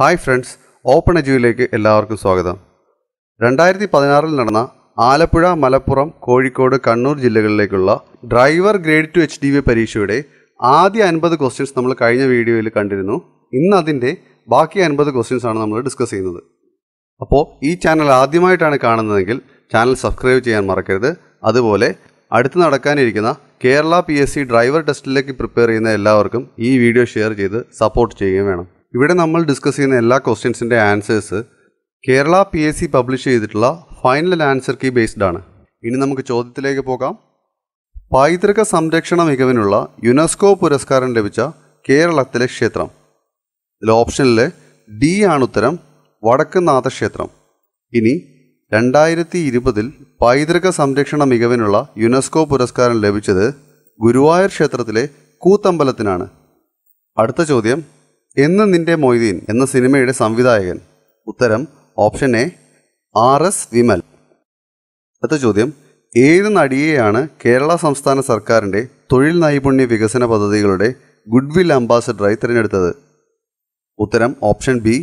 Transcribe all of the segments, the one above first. Hi friends, open എജുവിലേക്ക് എല്ലാവർക്കും സ്വാഗതം. 2016-ൽ നടന്ന ആലപ്പുഴ, മലപ്പുറം, കോഴിക്കോട്, കണ്ണൂർ ജില്ലകളിലേക്കുള്ള ഡ്രൈവർ ഗ്രേഡ് 2 HDV പരീക്ഷയുടെ ആദ്യ 50 ക്വസ്റ്റ്യൻസ് നമ്മൾ കഴിഞ്ഞ വീഡിയോയിൽ കണ്ടിരുന്നു. ഇന്ന് അതിൻ്റെ ബാക്കി 50 ക്വസ്റ്റ്യൻസ് ആണ് നമ്മൾ ഡിസ്കസ് ചെയ്യുന്നത്. അപ്പോൾ ഈ ചാനൽ ആദ്യമായിട്ടാണ് കാണുന്നതെങ്കിൽ ചാനൽ സബ്സ്ക്രൈബ് ചെയ്യാൻ മറക്കരുത്. അതുപോലെ അടുത്ത് നടക്കാനിരിക്കുന്ന കേരള PSC ഡ്രൈവർ ടെസ്റ്റിലേക്ക് പ്രിപ്പയർ ചെയ്യുന്ന എല്ലാവർക്കും ഈ വീഡിയോ ഷെയർ ചെയ്ത് സപ്പോർട്ട് ചെയ്യുകയും വേണം. ഇവിടെ നമ്മൾ ഡിസ്കസ് ചെയ്യുന്ന എല്ലാ ക്വസ്റ്റ്യൻസിൻ്റെ ആൻസേഴ്സ് കേരള PSC പബ്ലിഷ് ചെയ്തിട്ടുള്ള ഫൈനൽ ആൻസർ കീ ബേസ്ഡ് ആണ്. ഇനി നമുക്ക് ചോദ്യത്തിലേക്ക് പോകാം. പൈതൃക സംരക്ഷണ മികവിനുള്ള യുനെസ്കോ പുരസ്കാരം ലഭിച്ച കേരളത്തിലെ ക്ഷേത്രം. ഇതിൽ ഓപ്ഷനിൽ D ആണ് ഉത്തരം, വടക്കുംനാഥ ക്ഷേത്രം. ഇനി 2020-ൽ പൈതൃക സംരക്ഷണ മികവിനുള്ള യുനെസ്കോ പുരസ്കാരം ലഭിച്ചത് ഗുരുവായൂർ ക്ഷേത്രത്തിലെ കൂത്തമ്പലത്തിനാണ്. അടുത്ത ചോദ്യം, എന്ന് നിന്റെ മൊയ്തീൻ എന്ന സിനിമയുടെ സംവിധായകൻ. ഉത്തരം ഓപ്ഷൻ A RS Vimal. അടുത്ത ചോദ്യം, ഏത് നടിയെയാണ് കേരള സംസ്ഥാന സർക്കാരിൻ്റെ തൊഴിൽ നൈപുണ്യ വികസന പദ്ധതികളുടെ ഗുഡ്വിൽ അംബാസഡറായി തിരഞ്ഞെടുത്തത്? ഉത്തരം ഓപ്ഷൻ B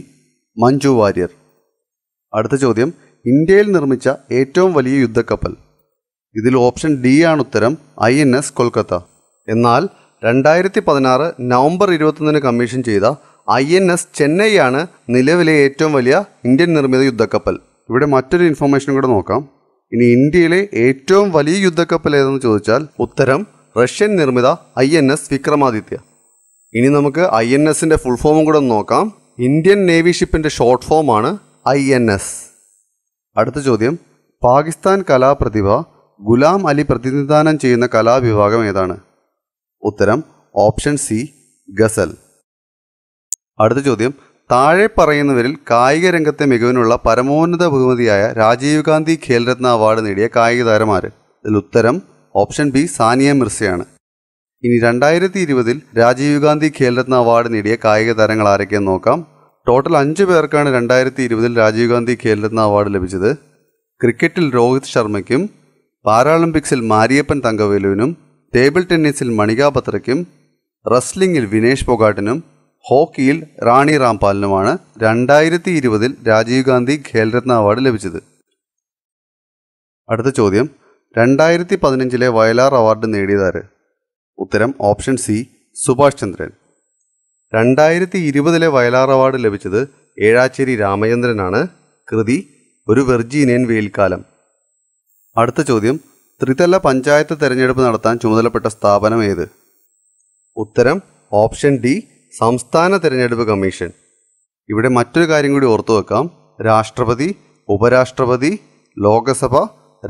മഞ്ജു വാര്യർ. അടുത്ത ചോദ്യം, ഇന്ത്യയിൽ നിർമ്മിച്ച ഏറ്റവും വലിയ യുദ്ധക്കപ്പൽ. ഇതിൽ ഓപ്ഷൻ D ആണ് ഉത്തരം, INS Kolkata. എന്നാൽ 2016 നവംബർ 21-ന് കമ്മീഷൻ ചെയ്ത INS Chennai ആണ് നിലവിലെ ഏറ്റവും വലിയ ഇന്ത്യൻ നിർമ്മിത യുദ്ധക്കപ്പൽ. ഇവിടെ മറ്റൊരു ഇൻഫർമേഷൻ കൂടെ നോക്കാം. ഇനി ഇന്ത്യയിലെ ഏറ്റവും വലിയ യുദ്ധക്കപ്പൽ ഏതെന്ന് ചോദിച്ചാൽ ഉത്തരം റഷ്യൻ നിർമ്മിത INS Vikramaditya. ഇനി നമുക്ക് INSൻ്റെ ഫുൾ ഫോമും കൂടെ നോക്കാം. ഇന്ത്യൻ നേവി ഷിപ്പിൻ്റെ ഷോർട്ട് ഫോമാണ് INS. അടുത്ത ചോദ്യം, പാകിസ്ഥാൻ കലാപ്രതിഭ ഗുലാം അലി പ്രതിനിധാനം ചെയ്യുന്ന കലാവിഭാഗം ഏതാണ്? ഉത്തരം ഓപ്ഷൻ C ഗസൽ. അടുത്ത ചോദ്യം, താഴെ പറയുന്നവരിൽ കായിക രംഗത്തെ മികവിനുള്ള പരമോന്നത ബഹുമതിയായ രാജീവ് ഗാന്ധി ഖേൽരത്ന അവാർഡ് നേടിയ കായിക താരമാര്? ഇതിൽ ഉത്തരം ഓപ്ഷൻ B സാനിയ മിർസയാണ്. ഇനി 2020-ൽ രാജീവ് ഗാന്ധി ഖേൽരത്ന അവാർഡ് നേടിയ കായിക താരങ്ങൾ ആരൊക്കെയെന്ന് നോക്കാം. ടോട്ടൽ 5 പേർക്കാണ് 2020-ൽ രാജീവ് ഗാന്ധി ഖേൽരത്ന അവാർഡ് ലഭിച്ചത്. ക്രിക്കറ്റിൽ Rohit Sharmaയ്ക്കും, പാരാളിമ്പിക്സിൽ മാരിയപ്പൻ തങ്കവേലുവിനും, ടേബിൾ ടെന്നീസിൽ മണിക ബത്രയ്ക്കും, റെസ്ലിംഗിൽ വിനേഷ് പൊഗാട്ടിനും, ഹോക്കിയിൽ റാണി റാംപാലിനുമാണ് 2020-ൽ രാജീവ് ഗാന്ധി ഖേൽരത്ന അവാർഡ് ലഭിച്ചത്. അടുത്ത ചോദ്യം, 2015-ലെ വയലാർ അവാർഡ് നേടിയതാര്? ഉത്തരം ഓപ്ഷൻ C സുഭാഷ് ചന്ദ്രൻ. 2020-ലെ വയലാർ അവാർഡ് ലഭിച്ചത് ഏഴാച്ചേരി രാമചന്ദ്രനാണ്. കൃതി ഒരു വെർജീനിയൻ വെയിൽക്കാലം. അടുത്ത ചോദ്യം, ത്രിതല പഞ്ചായത്ത് തെരഞ്ഞെടുപ്പ് നടത്താൻ ചുമതലപ്പെട്ട സ്ഥാപനം ഏത്? ഉത്തരം ഓപ്ഷൻ D സംസ്ഥാന തെരഞ്ഞെടുപ്പ് കമ്മീഷൻ. ഇവിടെ മറ്റൊരു കാര്യം കൂടി ഓർത്തു വെക്കാം. രാഷ്ട്രപതി, ഉപരാഷ്ട്രപതി, ലോകസഭ,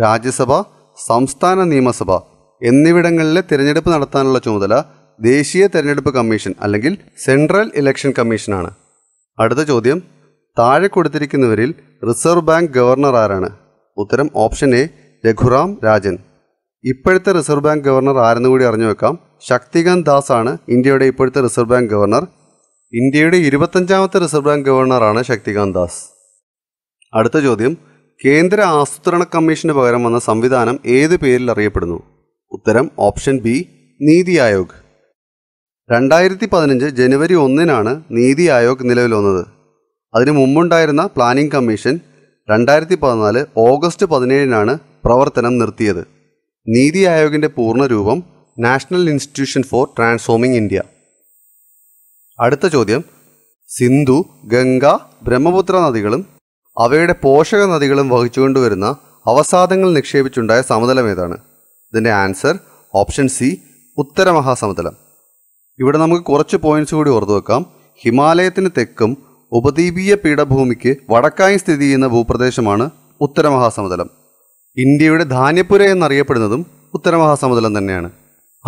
രാജ്യസഭ, സംസ്ഥാന നിയമസഭ എന്നിവിടങ്ങളിലെ തിരഞ്ഞെടുപ്പ് നടത്താനുള്ള ചുമതല ദേശീയ തെരഞ്ഞെടുപ്പ് കമ്മീഷൻ അല്ലെങ്കിൽ സെൻട്രൽ ഇലക്ഷൻ കമ്മീഷനാണ്. അടുത്ത ചോദ്യം, താഴെ കൊടുത്തിരിക്കുന്നവരിൽ റിസർവ് ബാങ്ക് ഗവർണർ ആരാണ്? ഉത്തരം ഓപ്ഷൻ A രഘുറാം രാജൻ. ഇപ്പോഴത്തെ റിസർവ് ബാങ്ക് ഗവർണർ ആരെന്ന് കൂടി അറിഞ്ഞു വെക്കാം. ശക്തികാന്ത് ദാസ് ആണ് ഇന്ത്യയുടെ ഇപ്പോഴത്തെ റിസർവ് ബാങ്ക് ഗവർണർ. ഇന്ത്യയുടെ 25-ാമത്തെ റിസർവ് ബാങ്ക് ഗവർണറാണ് ശക്തികാന്ത് ദാസ്. അടുത്ത ചോദ്യം, കേന്ദ്ര ആസൂത്രണ കമ്മീഷന് പകരം വന്ന സംവിധാനം ഏത് പേരിൽ അറിയപ്പെടുന്നു? ഉത്തരം ഓപ്ഷൻ B നീതി ആയോഗ്. 2015 ജനുവരി 1-നാണ് നീതി ആയോഗ് നിലവിൽ വന്നത്. അതിനു മുമ്പുണ്ടായിരുന്ന പ്ലാനിംഗ് കമ്മീഷൻ 2014 ഓഗസ്റ്റ് 17-നാണ് പ്രവർത്തനം നിർത്തിയത്. നീതി ആയോഗിൻ്റെ പൂർണ്ണരൂപം national institution for transforming India. അടുത്ത ചോദ്യം, സിന്ധു, ഗംഗ, ബ്രഹ്മപുത്ര നദികളും അവയുടെ പോഷക നദികളും വഹിച്ചുകൊണ്ടുവരുന്ന അവസാദങ്ങൾ നിക്ഷേപിച്ചുണ്ടായ സമതലം ഏതാണ്? ഇതിൻ്റെ ആൻസർ ഓപ്ഷൻ C ഉത്തരമഹാസമതലം. ഇവിടെ നമുക്ക് കുറച്ച് പോയിന്റ്സ് കൂടി ഓർത്തു വെക്കാം. ഹിമാലയത്തിന് തെക്കും ഉപദ്വീപീയ പീഠഭൂമിക്ക് വടക്കായി സ്ഥിതി ചെയ്യുന്ന ഭൂപ്രദേശമാണ് ഉത്തരമഹാസമതലം. ഇന്ത്യയുടെ ധാന്യപ്പുര എന്നറിയപ്പെടുന്നതും ഉത്തരമഹാസമതലം തന്നെയാണ്.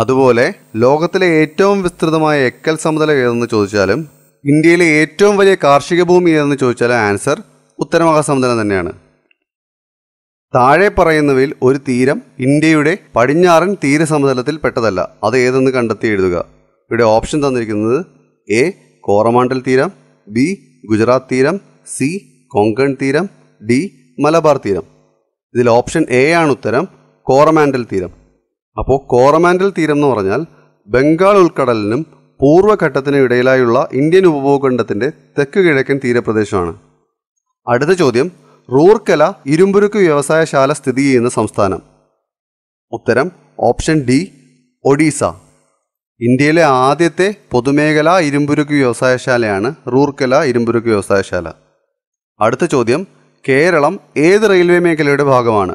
അതുപോലെ ലോകത്തിലെ ഏറ്റവും വിസ്തൃതമായ എക്കൽ സമതലം ഏതെന്ന് ചോദിച്ചാലും ഇന്ത്യയിലെ ഏറ്റവും വലിയ കാർഷിക ഭൂമി ഏതെന്ന് ചോദിച്ചാലും ആൻസർ ഉത്തരമഹാസമതലം തന്നെയാണ്. താഴെ പറയുന്നവയിൽ ഒരു തീരം ഇന്ത്യയുടെ പടിഞ്ഞാറൻ തീരസമതലത്തിൽ പെട്ടതല്ല, അത് ഏതെന്ന് കണ്ടെത്തി എഴുതുക. ഇവിടെ ഓപ്ഷൻ തന്നിരിക്കുന്നത് A കോറമാണ്ടൽ തീരം, B ഗുജറാത്ത് തീരം, C കൊങ്കൺ തീരം, D മലബാർ തീരം. ഇതിൽ ഓപ്ഷൻ A ആണ് ഉത്തരം, കോറമാൻഡൽ തീരം. അപ്പോൾ കോറമാൻഡൽ തീരം എന്ന് പറഞ്ഞാൽ ബംഗാൾ ഉൾക്കടലിനും പൂർവ്വഘട്ടത്തിനിടയിലുള്ള ഇന്ത്യൻ ഉപഭൂഖണ്ഡത്തിൻ്റെ തെക്ക് കിഴക്കൻ തീരപ്രദേശമാണ്. അടുത്ത ചോദ്യം, റൂർക്കല ഇരുമ്പുരുക്ക് വ്യവസായശാല സ്ഥിതി ചെയ്യുന്ന സംസ്ഥാനം? ഉത്തരം ഓപ്ഷൻ ഡി, ഒഡീസ. ഇന്ത്യയിലെ ആദ്യത്തെ പൊതുമേഖലാ ഇരുമ്പുരുക്ക് വ്യവസായശാലയാണ് റൂർക്കല ഇരുമ്പുരുക്ക് വ്യവസായശാല. അടുത്ത ചോദ്യം, കേരളം ഏത് റെയിൽവേ മേഖലയുടെ ഭാഗമാണ്?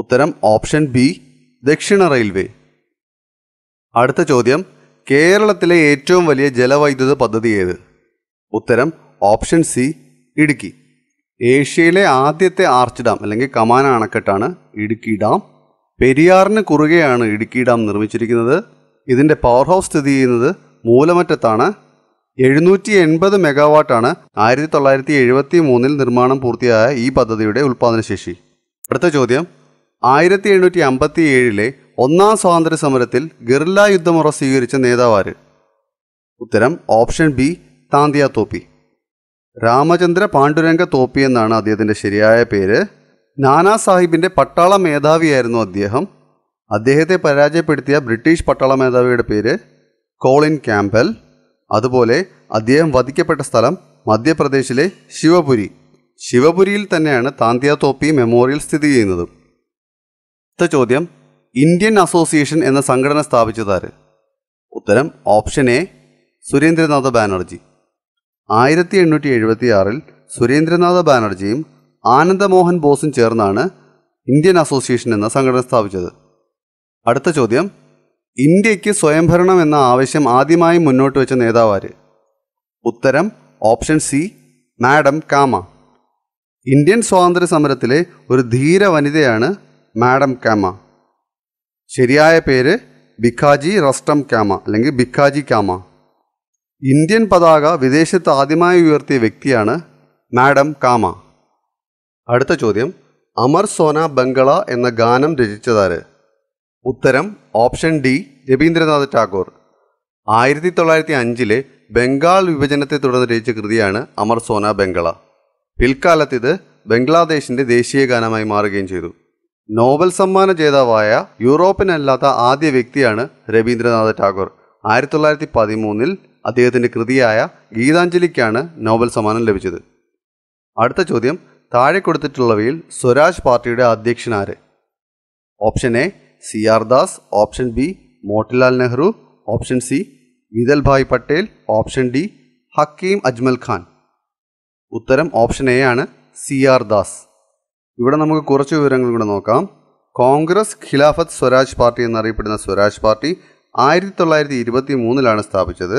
ഉത്തരം ഓപ്ഷൻ ബി, ദക്ഷിണ റെയിൽവേ. അടുത്ത ചോദ്യം, കേരളത്തിലെ ഏറ്റവും വലിയ ജലവൈദ്യുത പദ്ധതി ഏത്? ഉത്തരം ഓപ്ഷൻ സി, ഇടുക്കി. ഏഷ്യയിലെ ആദ്യത്തെ ആർച്ച് ഡാം അല്ലെങ്കിൽ കമാന അണക്കെട്ടാണ് ഇടുക്കി ഡാം. പെരിയാറിന് കുറുകെയാണ് ഇടുക്കി ഡാം നിർമ്മിച്ചിരിക്കുന്നത്. ഇതിൻ്റെ പവർ ഹൗസ് സ്ഥിതി ചെയ്യുന്നത് മൂലമറ്റത്താണ്. 780 മെഗാവാട്ടാണ് 1973 നിർമ്മാണം പൂർത്തിയായ ഈ പദ്ധതിയുടെ ഉൽപ്പാദനശേഷി. അടുത്ത ചോദ്യം, 1857 ഒന്നാം സ്വാതന്ത്ര്യ സമരത്തിൽ ഗറില്ല യുദ്ധമുറ സ്വീകരിച്ച നേതാവാര്? ഉത്തരം ഓപ്ഷൻ ബി, താന്തിയ തോപ്പി. രാമചന്ദ്ര പാണ്ഡുരംഗ തോപ്പി എന്നാണ് അദ്ദേഹത്തിൻ്റെ ശരിയായ പേര്. നാനാ സാഹിബിൻ്റെ പട്ടാള മേധാവിയായിരുന്നു അദ്ദേഹം. അദ്ദേഹത്തെ പരാജയപ്പെടുത്തിയ ബ്രിട്ടീഷ് പട്ടാള മേധാവിയുടെ പേര് കോളിൻ ക്യാമ്പൽ. അതുപോലെ അദ്ദേഹം വധിക്കപ്പെട്ട സ്ഥലം മധ്യപ്രദേശിലെ ശിവപുരി. ശിവപുരിയിൽ തന്നെയാണ് താന്തിയ തോപ്പി മെമ്മോറിയൽ സ്ഥിതി ചെയ്യുന്നത്. അടുത്ത ചോദ്യം, ഇന്ത്യൻ അസോസിയേഷൻ എന്ന സംഘടന സ്ഥാപിച്ചതാര്? ഉത്തരം ഓപ്ഷൻ എ, സുരേന്ദ്രനാഥ് ബാനർജി. 1876 സുരേന്ദ്രനാഥ് ബാനർജിയും ആനന്ദമോഹൻ ബോസും ചേർന്നാണ് ഇന്ത്യൻ അസോസിയേഷൻ എന്ന സംഘടന സ്ഥാപിച്ചത്. അടുത്ത ചോദ്യം, ഇന്ത്യക്ക് സ്വയംഭരണം എന്ന ആവശ്യം ആദ്യമായി മുന്നോട്ട് വെച്ച നേതാവാര്? ഉത്തരം option C, madam Cama. Indian സ്വാതന്ത്ര്യ സമരത്തിലെ ഒരു ധീര വനിതയാണ് മാഡം കാമ. ശരിയായ പേര് ഭിക്കാജി റസ്റ്റം കാമ അല്ലെങ്കിൽ ഭിക്കാജി കാമ. ഇന്ത്യൻ പതാക വിദേശത്ത് ആദ്യമായി ഉയർത്തിയ വ്യക്തിയാണ് മാഡം കാമ. അടുത്ത ചോദ്യം, അമർ സോന ബംഗള എന്ന ഗാനം രചിച്ചതാര്? ഉത്തരം ഓപ്ഷൻ ഡി, രവീന്ദ്രനാഥ് ടാഗോർ. 1905 ബംഗാൾ വിഭജനത്തെ തുടർന്ന് രചിച്ച കൃതിയാണ് അമർ സോന ബംഗള. പിൽക്കാലത്ത് ഇത് ബംഗ്ലാദേശിൻ്റെ ദേശീയ ഗാനമായി മാറുകയും ചെയ്തു. നോബൽ സമ്മാന ജേതാവായ യൂറോപ്പിനല്ലാത്ത ആദ്യ വ്യക്തിയാണ് രവീന്ദ്രനാഥ് ടാഗോർ. 1913 അദ്ദേഹത്തിൻ്റെ കൃതിയായ ഗീതാഞ്ജലിക്കാണ് നോബൽ സമ്മാനം ലഭിച്ചത്. അടുത്ത ചോദ്യം, താഴെ കൊടുത്തിട്ടുള്ളവയിൽ സ്വരാജ് പാർട്ടിയുടെ അധ്യക്ഷനാര്? Option A, C R Das. Option B, Motilal Nehru. Option C, Vithalbhai Patel. Option D, Hakim Ajmal Khan. ഉത്തരം ഓപ്ഷൻ എ ആണ്, സി ആർ ദാസ്. ഇവിടെ നമുക്ക് കുറച്ച് വിവരങ്ങൾ കൂടെ നോക്കാം. കോൺഗ്രസ് ഖിലാഫത്ത് സ്വരാജ് പാർട്ടി എന്നറിയപ്പെടുന്ന സ്വരാജ് പാർട്ടി 1923 സ്ഥാപിച്ചത്.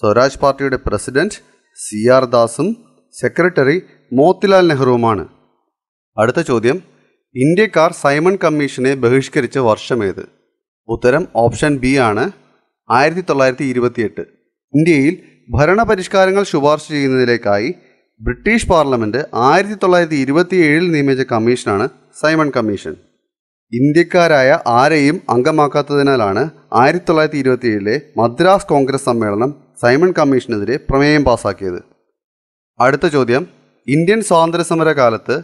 സ്വരാജ് പാർട്ടിയുടെ പ്രസിഡന്റ് സി ആർ ദാസും സെക്രട്ടറി മോത്തിലാൽ നെഹ്റുവുമാണ്. അടുത്ത ചോദ്യം, ഇന്ത്യക്കാർ സൈമൺ കമ്മീഷനെ ബഹിഷ്കരിച്ച വർഷമേത്? ഉത്തരം ഓപ്ഷൻ ബി ആണ്, 1928. ഇന്ത്യയിൽ ഭരണപരിഷ്കാരങ്ങൾ ശുപാർശ ചെയ്യുന്നതിലേക്കായി ബ്രിട്ടീഷ് പാർലമെൻറ്റ് 1927 നിയമിച്ച കമ്മീഷനാണ് സൈമൺ കമ്മീഷൻ. ഇന്ത്യക്കാരായ ആരെയും അംഗമാക്കാത്തതിനാലാണ് 1927 മദ്രാസ് കോൺഗ്രസ് സമ്മേളനം സൈമൺ കമ്മീഷനെതിരെ പ്രമേയം പാസാക്കിയത്. അടുത്ത ചോദ്യം, ഇന്ത്യൻ സ്വാതന്ത്ര്യസമര കാലത്ത്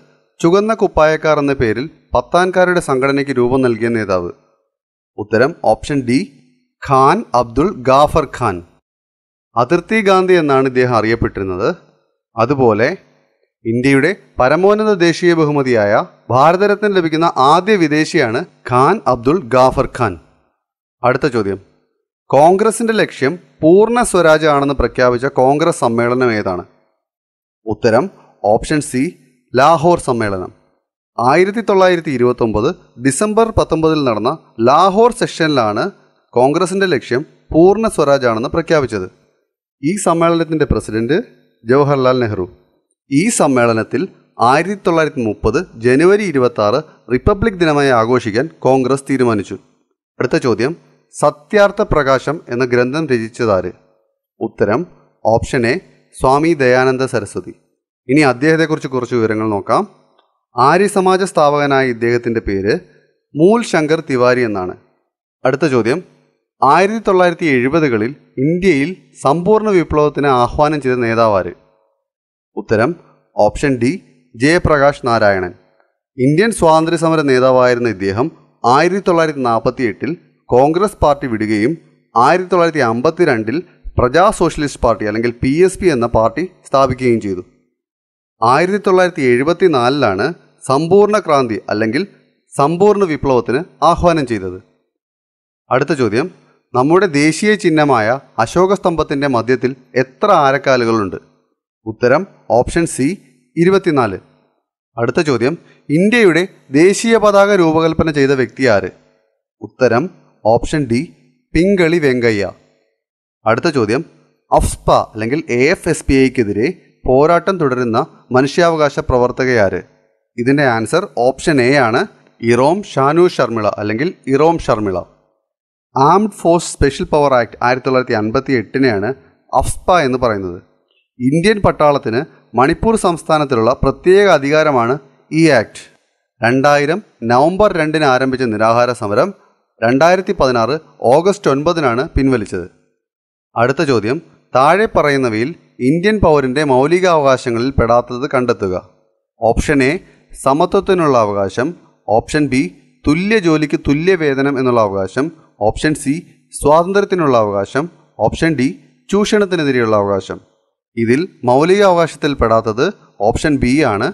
ചുവന്ന കുപ്പായക്കാർ എന്ന പേരിൽ പത്താൻകാരുടെ സംഘടനയ്ക്ക് രൂപം നൽകിയ നേതാവ്? ഉത്തരം ഓപ്ഷൻ ഡി, ഖാൻ അബ്ദുൾ ഗാഫർ ഖാൻ. അതിർത്തി ഗാന്ധി എന്നാണ് ഇദ്ദേഹം അറിയപ്പെട്ടിരുന്നത്. അതുപോലെ ഇന്ത്യയുടെ പരമോന്നത ദേശീയ ബഹുമതിയായ ഭാരതരത്ന ലഭിക്കുന്ന ആദ്യ വിദേശിയാണ് ഖാൻ അബ്ദുൾ ഗാഫർ ഖാൻ. അടുത്ത ചോദ്യം, കോൺഗ്രസിൻ്റെ ലക്ഷ്യം പൂർണ്ണ സ്വരാജ് ആണെന്ന് പ്രഖ്യാപിച്ച കോൺഗ്രസ് സമ്മേളനം ഏതാണ്? ഉത്തരം ഓപ്ഷൻ സി, ലാഹോർ സമ്മേളനം. 1929 ഡിസംബർ 19 നടന്ന ലാഹോർ സെഷനിലാണ് കോൺഗ്രസിൻ്റെ ലക്ഷ്യം പൂർണ്ണ സ്വരാജ് ആണെന്ന് പ്രഖ്യാപിച്ചത്. ഈ സമ്മേളനത്തിൻ്റെ പ്രസിഡന്റ് ജവഹർലാൽ നെഹ്റു. ഈ സമ്മേളനത്തിൽ 1930 ജനുവരി 26 റിപ്പബ്ലിക് ദിനമായി ആഘോഷിക്കാൻ കോൺഗ്രസ് തീരുമാനിച്ചു. അടുത്ത ചോദ്യം, സത്യാർത്ഥ പ്രകാശം എന്ന ഗ്രന്ഥം രചിച്ചതാര്? ഉത്തരം ഓപ്ഷൻ എ, സ്വാമി ദയാനന്ദ സരസ്വതി. ഇനി അദ്ദേഹത്തെക്കുറിച്ച് കുറച്ച് വിവരങ്ങൾ നോക്കാം. ആര്യ സമാജ സ്ഥാപകനായ ഇദ്ദേഹത്തിൻ്റെ പേര് മൂൽ ശങ്കർ തിവാരി എന്നാണ്. അടുത്ത ചോദ്യം, 1970 ഇന്ത്യയിൽ സമ്പൂർണ്ണ വിപ്ലവത്തിന് ആഹ്വാനം ചെയ്ത നേതാവാര്? ഉത്തരം option D, Jayaprakash Narayanan. Indian സ്വാതന്ത്ര്യ സമര നേതാവായിരുന്ന ഇദ്ദേഹം 1948 കോൺഗ്രസ് പാർട്ടി വിടുകയും 1952 പ്രജാ സോഷ്യലിസ്റ്റ് പാർട്ടി അല്ലെങ്കിൽ PSP എന്ന പാർട്ടി സ്ഥാപിക്കുകയും ചെയ്തു. 1974 സമ്പൂർണ്ണ ക്രാന്തി അല്ലെങ്കിൽ സമ്പൂർണ്ണ വിപ്ലവത്തിന് ആഹ്വാനം ചെയ്തത്. അടുത്ത ചോദ്യം, നമ്മുടെ ദേശീയ ചിഹ്നമായ അശോക സ്തംഭത്തിൻ്റെ മധ്യത്തിൽ എത്ര ആരക്കാലുകളുണ്ട്? ഉത്തരം ഓപ്ഷൻ സി 24. അടുത്ത ചോദ്യം, ഇന്ത്യയുടെ ദേശീയ പതാക രൂപകൽപ്പന ചെയ്ത വ്യക്തി ആര്? ഉത്തരം ഓപ്ഷൻ ഡി പിംഗളി വെങ്കയ്യ. അടുത്ത ചോദ്യം, അഫ്സ്പ അല്ലെങ്കിൽ AFSPAക്കെതിരെ പോരാട്ടം തുടരുന്ന മനുഷ്യാവകാശ പ്രവർത്തകയാര്? ഇതിൻ്റെ ആൻസർ ഓപ്ഷൻ എ ആണ് ഇറോം ഷാനു ശർമിള അല്ലെങ്കിൽ Irom Sharmila. Armed force special power act 1958 AFSPA എന്ന് പറയുന്നത്. ഇന്ത്യൻ പട്ടാളത്തിന് മണിപ്പൂർ സംസ്ഥാനത്തിലുള്ള പ്രത്യേക അധികാരമാണ് ഈ ആക്ട്. 2000 നവംബർ 2 ആരംഭിച്ച നിരാഹാര സമരം 2016 ഓഗസ്റ്റ് 9 പിൻവലിച്ചത്. അടുത്ത ചോദ്യം, താഴെ പറയുന്നവയിൽ ഇന്ത്യൻ പൗരൻ്റെ മൗലികാവകാശങ്ങളിൽ പെടാത്തത് കണ്ടെത്തുക. ഓപ്ഷൻ എ സമത്വത്തിനുള്ള അവകാശം, ഓപ്ഷൻ ബി തുല്യ ജോലിക്ക് തുല്യ വേതനം എന്നുള്ള അവകാശം, ഓപ്ഷൻ സി സ്വാതന്ത്ര്യത്തിനുള്ള അവകാശം, ഓപ്ഷൻ ഡി ചൂഷണത്തിനെതിരെയുള്ള അവകാശം. ഇതിൽ മൗലികാവകാശത്തിൽ പെടാത്തത് ഓപ്ഷൻ ബി ആണ്,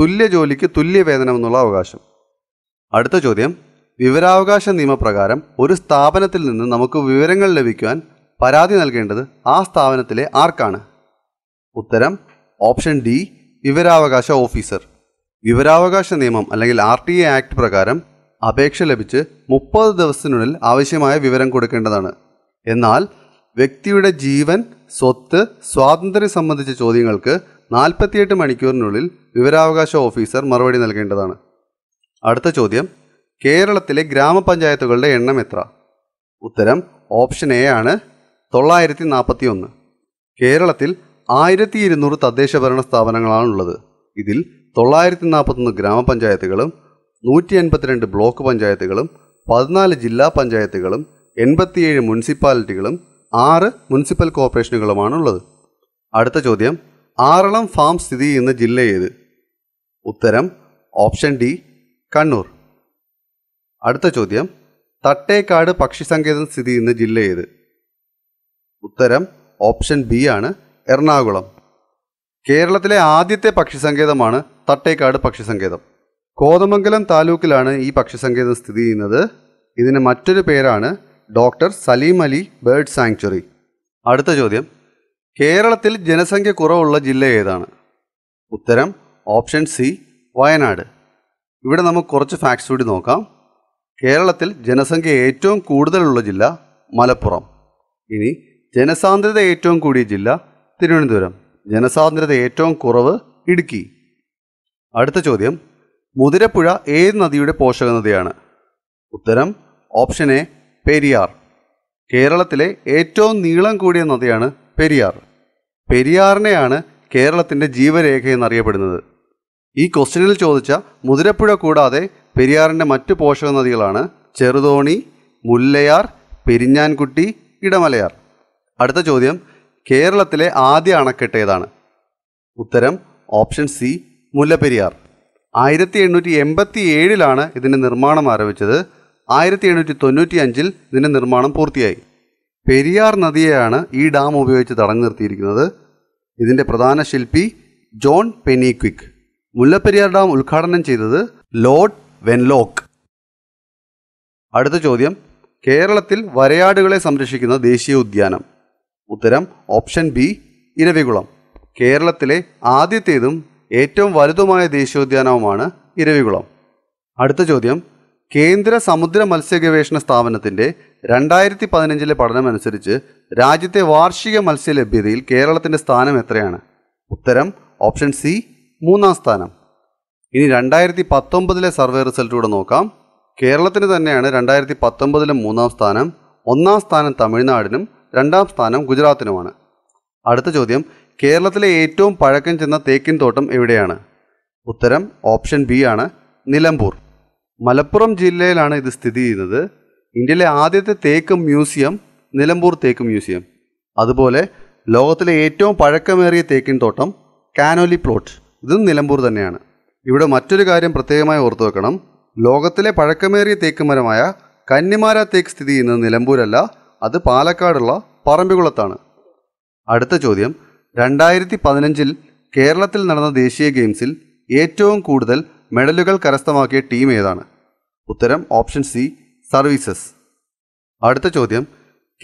തുല്യ ജോലിക്ക് തുല്യ വേതനം എന്നുള്ള അവകാശം. അടുത്ത ചോദ്യം, വിവരാവകാശ നിയമപ്രകാരം ഒരു സ്ഥാപനത്തിൽ നിന്ന് നമുക്ക് വിവരങ്ങൾ ലഭിക്കുവാൻ പരാതി നൽകേണ്ടത് ആ സ്ഥാപനത്തിലെ ആർക്കാണ്? ഉത്തരം ഓപ്ഷൻ ഡി വിവരാവകാശ ഓഫീസർ. വിവരാവകാശ നിയമം അല്ലെങ്കിൽ RTA Act പ്രകാരം അപേക്ഷ ലഭിച്ച് 30 ദിവസത്തിനുള്ളിൽ ആവശ്യമായ വിവരം കൊടുക്കേണ്ടതാണ്. എന്നാൽ വ്യക്തിയുടെ ജീവൻ, സ്വത്ത്, സ്വാതന്ത്ര്യം സംബന്ധിച്ച ചോദ്യങ്ങൾക്ക് 48 മണിക്കൂറിനുള്ളിൽ വിവരാവകാശ ഓഫീസർ മറുപടി നൽകേണ്ടതാണ്. അടുത്ത ചോദ്യം, കേരളത്തിലെ ഗ്രാമപഞ്ചായത്തുകളുടെ എണ്ണം എത്ര? ഉത്തരം ഓപ്ഷൻ എ ആണ് 941. കേരളത്തിൽ 1200 തദ്ദേശഭരണ സ്ഥാപനങ്ങളാണുള്ളത്. ഇതിൽ 941 ഗ്രാമപഞ്ചായത്തുകളും 182 ബ്ലോക്ക് പഞ്ചായത്തുകളും 14 ജില്ലാ പഞ്ചായത്തുകളും 87 മുനിസിപ്പാലിറ്റികളും 6 മുനിസിപ്പൽ കോർപ്പറേഷനുകളുമാണുള്ളത്. അടുത്ത ചോദ്യം, ആറളം ഫാം സ്ഥിതി ചെയ്യുന്ന ജില്ല ഏത്? ഉത്തരം ഓപ്ഷൻ ഡി കണ്ണൂർ. അടുത്ത ചോദ്യം, തട്ടേക്കാട് പക്ഷിസങ്കേതം സ്ഥിതി ചെയ്യുന്ന ജില്ല ഏത്? ഉത്തരം ഓപ്ഷൻ ബി ആണ് എറണാകുളം. കേരളത്തിലെ ആദ്യത്തെ പക്ഷിസങ്കേതമാണ് തട്ടേക്കാട് പക്ഷിസങ്കേതം. കോതമംഗലം താലൂക്കിലാണ് ഈ പക്ഷിസങ്കേതം സ്ഥിതി ചെയ്യുന്നത്. ഇതിന് മറ്റൊരു പേരാണ് doctor Salim Ali bird sanctuary. അടുത്ത ചോദ്യം, കേരളത്തിൽ ജനസംഖ്യ കുറവുള്ള ജില്ല ഏതാണ്? ഉത്തരം ഓപ്ഷൻ സി വയനാട്. ഇവിടെ നമുക്ക് കുറച്ച് ഫാക്ട്സ് കൂടി നോക്കാം. കേരളത്തിൽ ജനസംഖ്യ ഏറ്റവും കൂടുതലുള്ള ജില്ല മലപ്പുറം. ഇനി ജനസാന്ദ്രത ഏറ്റവും കൂടിയ ജില്ല തിരുവനന്തപുരം. ജനസാന്ദ്രത ഏറ്റവും കുറവ് ഇടുക്കി. അടുത്ത ചോദ്യം, മുതിരപ്പുഴ ഏത് നദിയുടെ പോഷക നദിയാണ്? ഉത്തരം ഓപ്ഷൻ എ പെരിയാർ. കേരളത്തിലെ ഏറ്റവും നീളം കൂടിയ നദിയാണ് പെരിയാർ. പെരിയാറിനെയാണ് കേരളത്തിൻ്റെ ജീവരേഖ എന്നറിയപ്പെടുന്നത്. ഈ ക്വസ്റ്റ്യനിൽ ചോദിച്ച മുതിരപ്പുഴ കൂടാതെ പെരിയാറിൻ്റെ മറ്റ് പോഷക നദികളാണ് ചെറുതോണി, മുല്ലയാർ, പെരിഞ്ഞാൻകുട്ടി, ഇടമലയാർ. അടുത്ത ചോദ്യം, കേരളത്തിലെ ആദ്യ അണക്കെട്ട് ഏതാണ്? ഉത്തരം ഓപ്ഷൻ സി മുല്ലപ്പെരിയാർ. 1887 ഇതിൻ്റെ നിർമ്മാണം ആരംഭിച്ചത്. 1895 ഇതിൻ്റെ നിർമ്മാണം പൂർത്തിയായി. പെരിയാർ നദിയെയാണ് ഈ ഡാം ഉപയോഗിച്ച് തടഞ്ഞു നിർത്തിയിരിക്കുന്നത്. ഇതിൻ്റെ പ്രധാന ശില്പി ജോൺ പെനിക്വിക്ക്. മുല്ലപ്പെരിയാർ ഡാം ഉദ്ഘാടനം ചെയ്തത് ലോർഡ് വെൻലോക്ക്. അടുത്ത ചോദ്യം, കേരളത്തിൽ വരയാടുകളെ സംരക്ഷിക്കുന്ന ദേശീയ ഉദ്യാനം? ഉത്തരം ഓപ്ഷൻ ബി ഇരവികുളം. കേരളത്തിലെ ആദ്യത്തേതും ഏറ്റവും വലുതുമായ ദേശീയോദ്യാനവുമാണ് ഇരവികുളം. അടുത്ത ചോദ്യം, കേന്ദ്ര സമുദ്ര മത്സ്യഗവേഷണ സ്ഥാപനത്തിൻ്റെ 2015 പഠനമനുസരിച്ച് രാജ്യത്തെ വാർഷിക മത്സ്യലഭ്യതയിൽ കേരളത്തിൻ്റെ സ്ഥാനം എത്രയാണ്? ഉത്തരം ഓപ്ഷൻ സി 3-ാം സ്ഥാനം. ഇനി 2019 സർവേ റിസൾട്ട് കൂടെ നോക്കാം. കേരളത്തിന് തന്നെയാണ് 2019 3-ാം സ്ഥാനം. 1-ാം സ്ഥാനം തമിഴ്നാടിനും 2-ാം സ്ഥാനം ഗുജറാത്തിനുമാണ്. അടുത്ത ചോദ്യം, കേരളത്തിലെ ഏറ്റവും പഴക്കം ചെന്ന തേക്കിൻ തോട്ടം എവിടെയാണ്? ഉത്തരം ഓപ്ഷൻ ബി ആണ് നിലമ്പൂർ. മലപ്പുറം ജില്ലയിലാണ് ഇത് സ്ഥിതി ചെയ്യുന്നത്. ഇന്ത്യയിലെ ആദ്യത്തെ തേക്ക് മ്യൂസിയം നിലമ്പൂർ തേക്ക് മ്യൂസിയം. അതുപോലെ ലോകത്തിലെ ഏറ്റവും പഴക്കമേറിയ തേക്കിൻ തോട്ടം കാനോലി പ്ലോട്ട്, ഇതും നിലമ്പൂർ തന്നെയാണ്. ഇവിടെ മറ്റൊരു കാര്യം പ്രത്യേകമായി ഓർത്തു വെക്കണം. ലോകത്തിലെ പഴക്കമേറിയ തേക്ക് മരമായ കന്നിമാര തേക്ക് സ്ഥിതി ചെയ്യുന്നത് നിലമ്പൂരല്ല, അത് പാലക്കാടുള്ള പറമ്പിക്കുളത്താണ്. അടുത്ത ചോദ്യം, 2015 കേരളത്തിൽ നടന്ന ദേശീയ ഗെയിംസിൽ ഏറ്റവും കൂടുതൽ മെഡലുകൾ കരസ്ഥമാക്കിയ ടീം ഏതാണ്? ഉത്തരം ഓപ്ഷൻ സി, സർവീസസ്. അടുത്ത ചോദ്യം,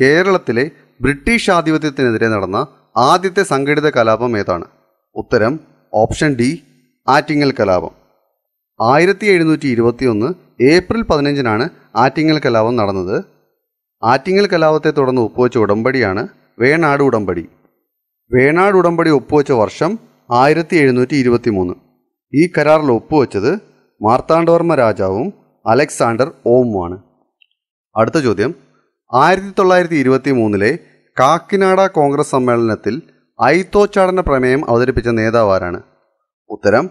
കേരളത്തിലെ ബ്രിട്ടീഷ് ആധിപത്യത്തിനെതിരെ നടന്ന ആദ്യത്തെ സംഘടിത കലാപം ഏതാണ്? ഉത്തരം ഓപ്ഷൻ ഡി, ആറ്റിങ്ങൽ കലാപം. 1721 ഏപ്രിൽ 15-നാണ് ആറ്റിങ്ങൽ കലാപം നടന്നത്. ആറ്റിങ്ങൽ കലാപത്തെ തുടർന്ന് ഒപ്പുവെച്ച ഉടമ്പടിയാണ് വേണാട് ഉടമ്പടി. വേണാട് ഉടമ്പടി ഒപ്പുവെച്ച വർഷം 1723. ഈ കരാറിൽ ഒപ്പുവെച്ചത് മാർത്താണ്ഡവർമ്മ രാജാവും അലക്സാണ്ടർ ഓമുമാണ്. അടുത്ത ചോദ്യം, 1923 കാക്കിനാട കോൺഗ്രസ് സമ്മേളനത്തിൽ ഐത്തോച്ചാടന പ്രമേയം അവതരിപ്പിച്ച നേതാവാരാണ്? ഉത്തരം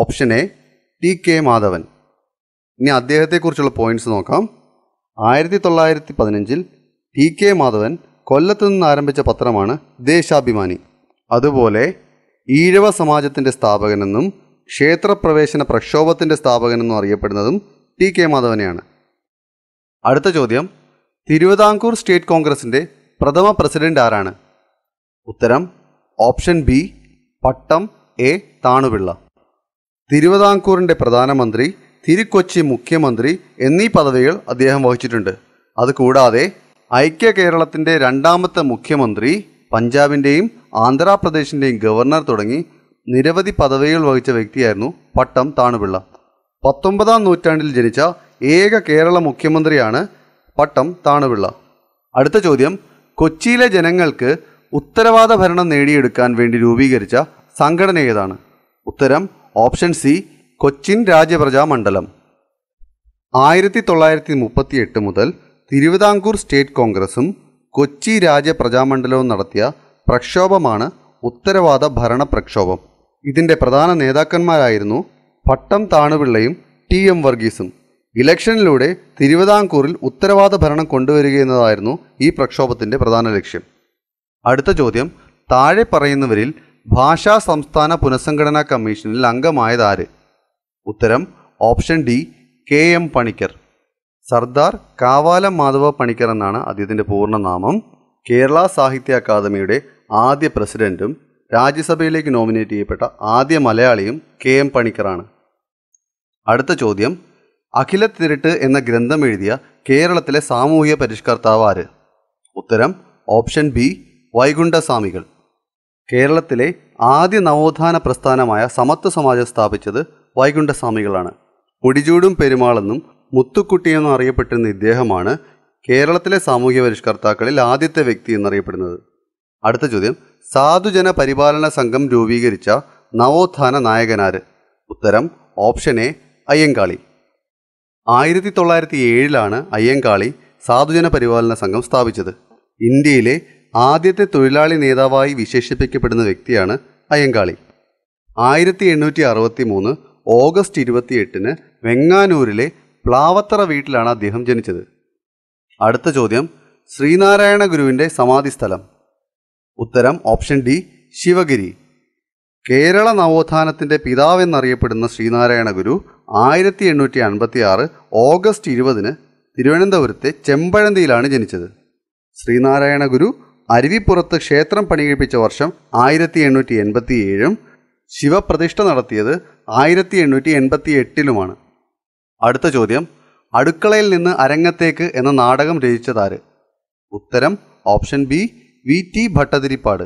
option A, T K Madhavan. ഇനി അദ്ദേഹത്തെക്കുറിച്ചുള്ള പോയിന്റ്സ് നോക്കാം. 1915 ടി കെ മാധവൻ കൊല്ലത്ത് നിന്ന് ആരംഭിച്ച പത്രമാണ് ദേശാഭിമാനി. അതുപോലെ ഈഴവ സമാജത്തിൻ്റെ സ്ഥാപകനെന്നും ക്ഷേത്രപ്രവേശന പ്രക്ഷോഭത്തിൻ്റെ സ്ഥാപകനെന്നും അറിയപ്പെടുന്നതും ടി കെ മാധവനെയാണ്. അടുത്ത ചോദ്യം, തിരുവിതാംകൂർ സ്റ്റേറ്റ് കോൺഗ്രസിൻ്റെ പ്രഥമ പ്രസിഡന്റ് ആരാണ്? ഉത്തരം option B, Pattom A Thanu Pillai. തിരുവിതാംകൂറിൻ്റെ പ്രധാനമന്ത്രി, തിരുക്കൊച്ചി മുഖ്യമന്ത്രി എന്നീ പദവികൾ അദ്ദേഹം വഹിച്ചിട്ടുണ്ട്. അതുകൂടാതെ ഐക്യ കേരളത്തിൻ്റെ രണ്ടാമത്തെ മുഖ്യമന്ത്രി, പഞ്ചാബിൻ്റെയും ആന്ധ്രാപ്രദേശിൻ്റെയും ഗവർണർ തുടങ്ങി നിരവധി പദവികൾ വഹിച്ച വ്യക്തിയായിരുന്നു പട്ടം താണുപിള്ള. 19-ാം നൂറ്റാണ്ടിൽ ജനിച്ച ഏക കേരള മുഖ്യമന്ത്രിയാണ് പട്ടം താണുപിള്ള. അടുത്ത ചോദ്യം, കൊച്ചിയിലെ ജനങ്ങൾക്ക് ഉത്തരവാദ ഭരണം നേടിയെടുക്കാൻ വേണ്ടി രൂപീകരിച്ച സംഘടന ഏതാണ്? ഉത്തരം ഓപ്ഷൻ സി, കൊച്ചിൻ രാജപ്രജാ മണ്ഡലം. 1938 മുതൽ തിരുവിതാംകൂർ സ്റ്റേറ്റ് കോൺഗ്രസും കൊച്ചി രാജപ്രജാമണ്ഡലവും നടത്തിയ പ്രക്ഷോഭമാണ് ഉത്തരവാദ ഭരണ പ്രക്ഷോഭം. ഇതിൻ്റെ പ്രധാന നേതാക്കന്മാരായിരുന്നു പട്ടം താണുപിള്ളയും ടി എം വർഗീസും. ഇലക്ഷനിലൂടെ തിരുവിതാംകൂറിൽ ഉത്തരവാദ ഭരണം കൊണ്ടുവരികയെന്നതായിരുന്നു ഈ പ്രക്ഷോഭത്തിൻ്റെ പ്രധാന ലക്ഷ്യം. അടുത്ത ചോദ്യം, താഴെ പറയുന്നവരിൽ ഭാഷാ സംസ്ഥാന പുനഃസംഘടനാ കമ്മീഷനിൽ അംഗമായതാര്? ഉത്തരം option D, K M Panikkar. Sardar Kavalam Madhava Panikkar എന്നാണ് അദ്ദേഹത്തിൻ്റെ പൂർണ്ണനാമം. കേരള സാഹിത്യ അക്കാദമിയുടെ ആദ്യ പ്രസിഡൻറ്റും രാജ്യസഭയിലേക്ക് നോമിനേറ്റ് ചെയ്യപ്പെട്ട ആദ്യ മലയാളിയും കെ എം പണിക്കറാണ്. അടുത്ത ചോദ്യം, അഖിലത്തിരട്ട് എന്ന ഗ്രന്ഥം എഴുതിയ കേരളത്തിലെ സാമൂഹിക പരിഷ്കർത്താവ് ആര്? ഉത്തരം ഓപ്ഷൻ ബി, വൈകുണ്ഠസ്വാമികൾ. കേരളത്തിലെ ആദ്യ നവോത്ഥാന പ്രസ്ഥാനമായ സമത്വ സമാജം സ്ഥാപിച്ചത് വൈകുണ്ഠസ്വാമികളാണ്. മുടിചൂടും പെരുമാളെന്നും മുത്തുക്കുട്ടിയെന്നും അറിയപ്പെട്ടിരുന്ന ഇദ്ദേഹമാണ് കേരളത്തിലെ സാമൂഹ്യ പരിഷ്കർത്താക്കളിൽ ആദ്യത്തെ വ്യക്തി എന്നറിയപ്പെടുന്നത്. അടുത്ത ചോദ്യം, സാധുജന പരിപാലന സംഘം രൂപീകരിച്ച നവോത്ഥാന നായകനാര്? ഉത്തരം ഓപ്ഷൻ എ, അയ്യങ്കാളി. 1907-ലാണ് അയ്യങ്കാളി സാധുജന പരിപാലന സംഘം സ്ഥാപിച്ചത്. ഇന്ത്യയിലെ ആദ്യത്തെ തൊഴിലാളി നേതാവായി വിശേഷിപ്പിക്കപ്പെടുന്ന വ്യക്തിയാണ് അയ്യങ്കാളി. 1863 ഓഗസ്റ്റ് 28-ന് വെങ്ങാനൂരിലെ പ്ലാവത്തറ വീട്ടിലാണ് അദ്ദേഹം ജനിച്ചത്. അടുത്ത ചോദ്യം, ശ്രീനാരായണ ഗുരുവിൻ്റെ സമാധിസ്ഥലം? ഉത്തരം ഓപ്ഷൻ ഡി, ശിവഗിരി. കേരള നവോത്ഥാനത്തിൻ്റെ പിതാവെന്നറിയപ്പെടുന്ന ശ്രീനാരായണ ഗുരു 1856 ഓഗസ്റ്റ് 20-ന് തിരുവനന്തപുരത്തെ ചെമ്പഴന്തിയിലാണ് ജനിച്ചത്. ശ്രീനാരായണ ഗുരു അരുവിപ്പുറത്ത് ക്ഷേത്രം പണികഴിപ്പിച്ച വർഷം 1887-ഉം ശിവപ്രതിഷ്ഠ നടത്തിയത് 1888-ലുമാണ്. അടുത്ത ചോദ്യം, അടുക്കളയിൽ നിന്ന് അരങ്ങത്തേക്ക് എന്ന നാടകം രചിച്ചതാര്? ഉത്തരം option B, V T Bhattathiripad.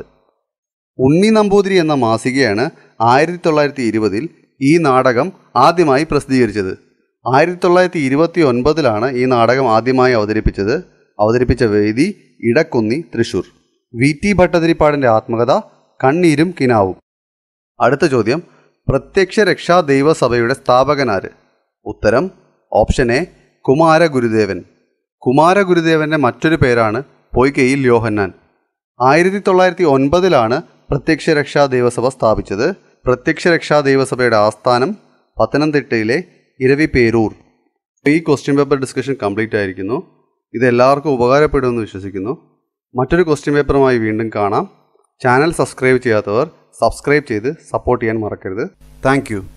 Unni Namboothiri എന്ന മാസികയാണ് 1920-ൽ ഈ നാടകം ആദ്യമായി പ്രസിദ്ധീകരിച്ചത്. 1929-ലാണ് ഈ നാടകം ആദ്യമായി അവതരിപ്പിച്ചത്. അവതരിപ്പിച്ച വേദി ഇടക്കുന്നി, തൃശൂർ. വി ടി ഭട്ടതിരിപ്പാടിൻ്റെ ആത്മകഥ കണ്ണീരും കിനാവും. അടുത്ത ചോദ്യം, പ്രത്യക്ഷ രക്ഷാ ദൈവ സഭയുടെ സ്ഥാപകനാര്? ഉത്തരം ഓപ്ഷൻ എ, കുമാരഗുരുദേവൻ. കുമാരഗുരുദേവൻ്റെ മറ്റൊരു പേരാണ് പൊയ്കയിൽ യോഹന്നാൻ. 1909-ലാണ് പ്രത്യക്ഷ രക്ഷാ ദൈവസഭ സ്ഥാപിച്ചത്. പ്രത്യക്ഷ രക്ഷാ ദൈവസഭയുടെ ആസ്ഥാനം പത്തനംതിട്ടയിലെ ഇരവിപേരൂർ. ഈ ക്വസ്റ്റ്യൻ പേപ്പർ ഡിസ്കഷൻ കംപ്ലീറ്റ് ആയിരിക്കുന്നു. ഇതെല്ലാവർക്കും ഉപകാരപ്പെടുമെന്ന് വിശ്വസിക്കുന്നു. മറ്റൊരു ക്വസ്റ്റ്യൻ പേപ്പറുമായി വീണ്ടും കാണാം. ചാനൽ സബ്സ്ക്രൈബ് ചെയ്യാത്തവർ സബ്സ്ക്രൈബ് ചെയ്ത് സപ്പോർട്ട് ചെയ്യാൻ മറക്കരുത്. Thank U.